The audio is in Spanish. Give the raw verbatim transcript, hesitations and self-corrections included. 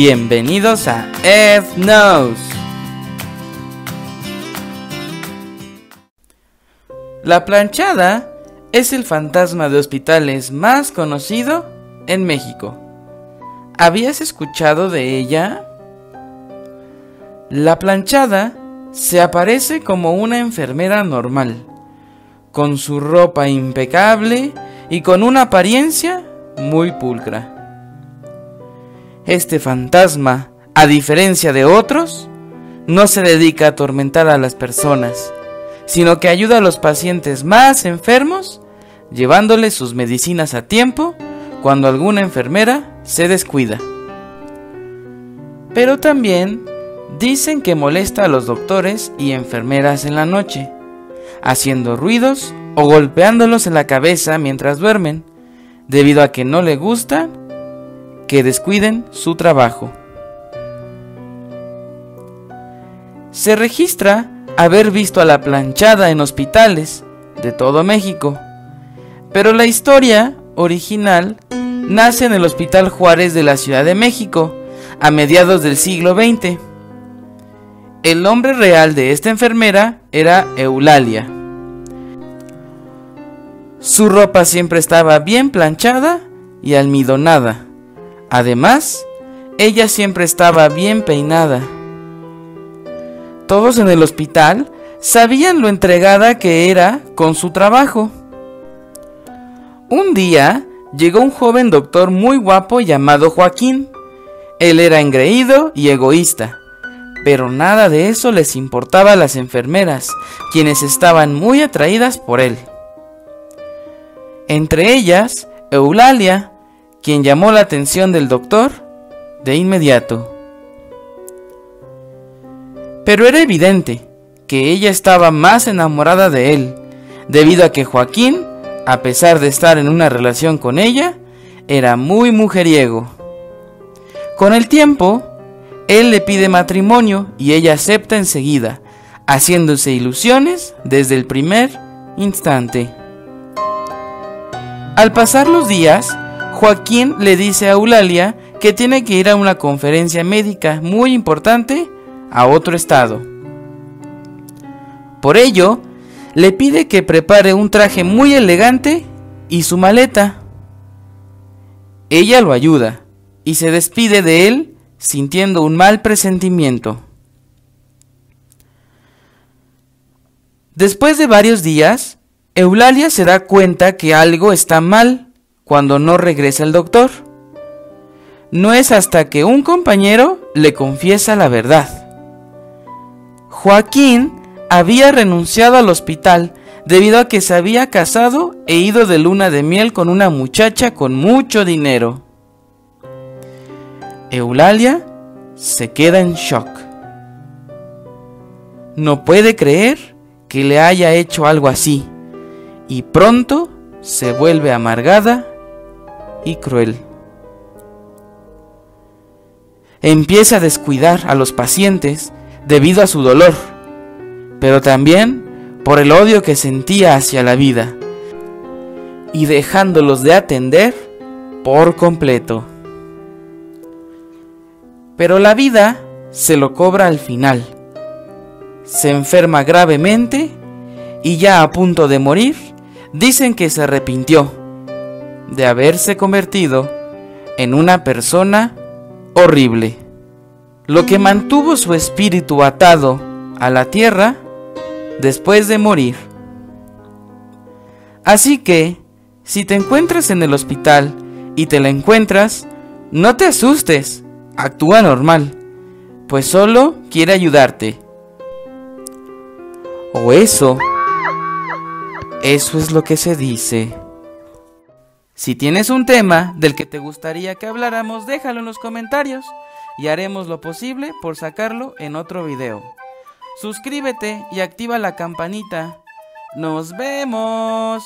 Bienvenidos a Ed Knows. La Planchada es el fantasma de hospitales más conocido en México. ¿Habías escuchado de ella? La Planchada se aparece como una enfermera normal, con su ropa impecable y con una apariencia muy pulcra. Este fantasma, a diferencia de otros, no se dedica a atormentar a las personas, sino que ayuda a los pacientes más enfermos, llevándoles sus medicinas a tiempo cuando alguna enfermera se descuida. Pero también dicen que molesta a los doctores y enfermeras en la noche, haciendo ruidos o golpeándolos en la cabeza mientras duermen, debido a que no le gusta que descuiden su trabajo. Se registra haber visto a la Planchada en hospitales de todo México, pero la historia original nace en el Hospital Juárez de la Ciudad de México a mediados del siglo veinte. El nombre real de esta enfermera era Eulalia. Su ropa siempre estaba bien planchada y almidonada. Además, ella siempre estaba bien peinada. Todos en el hospital sabían lo entregada que era con su trabajo. Un día llegó un joven doctor muy guapo llamado Joaquín. Él era engreído y egoísta, pero nada de eso les importaba a las enfermeras, quienes estaban muy atraídas por él. Entre ellas, Eulalia, quien llamó la atención del doctor de inmediato. Pero era evidente que ella estaba más enamorada de él, debido a que Joaquín, a pesar de estar en una relación con ella, era muy mujeriego. Con el tiempo, él le pide matrimonio y ella acepta enseguida, haciéndose ilusiones desde el primer instante. Al pasar los días, Joaquín le dice a Eulalia que tiene que ir a una conferencia médica muy importante a otro estado. Por ello, le pide que prepare un traje muy elegante y su maleta. Ella lo ayuda y se despide de él sintiendo un mal presentimiento. Después de varios días, Eulalia se da cuenta que algo está mal cuando no regresa el doctor. No es hasta que un compañero le confiesa la verdad. Joaquín había renunciado al hospital debido a que se había casado e ido de luna de miel con una muchacha con mucho dinero. Eulalia se queda en shock. No puede creer que le haya hecho algo así, y pronto se vuelve amargada y cruel. Empieza a descuidar a los pacientes debido a su dolor, pero también por el odio que sentía hacia la vida, y dejándolos de atender por completo. Pero la vida se lo cobra al final. Se enferma gravemente y, ya a punto de morir, dicen que se arrepintió de haberse convertido en una persona horrible. Lo que mantuvo su espíritu atado a la tierra después de morir. Así que, si te encuentras en el hospital y te la encuentras, no te asustes, actúa normal, pues solo quiere ayudarte. O eso... Eso es lo que se dice. Si tienes un tema del que te gustaría que habláramos, déjalo en los comentarios y haremos lo posible por sacarlo en otro video. Suscríbete y activa la campanita. ¡Nos vemos!